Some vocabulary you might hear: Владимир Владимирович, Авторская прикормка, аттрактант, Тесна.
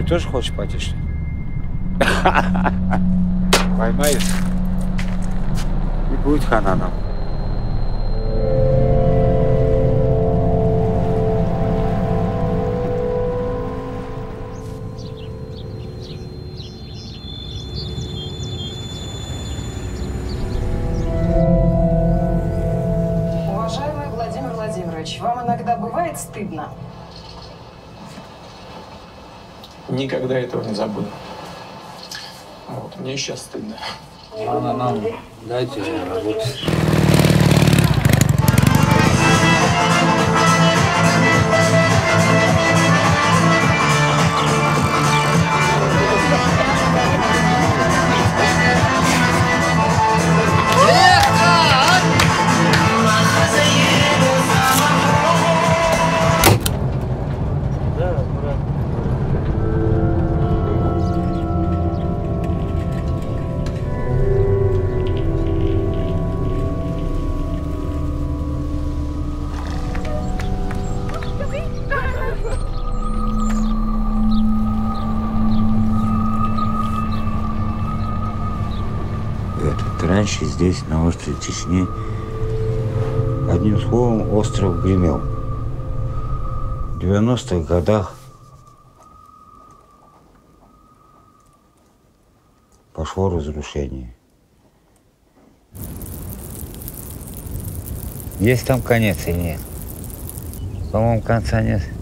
Курить тоже хочешь пойти, что ли? Поймаешь? И будет хана нам. Уважаемый Владимир Владимирович, вам иногда бывает стыдно? Никогда этого не забуду. Вот, мне сейчас стыдно. Она нам, дайте мне работать. Раньше здесь, на острове Тесне, одним словом, остров гремел. В 90-х годах пошло разрушение. Есть там конец или нет? По-моему, конца нет.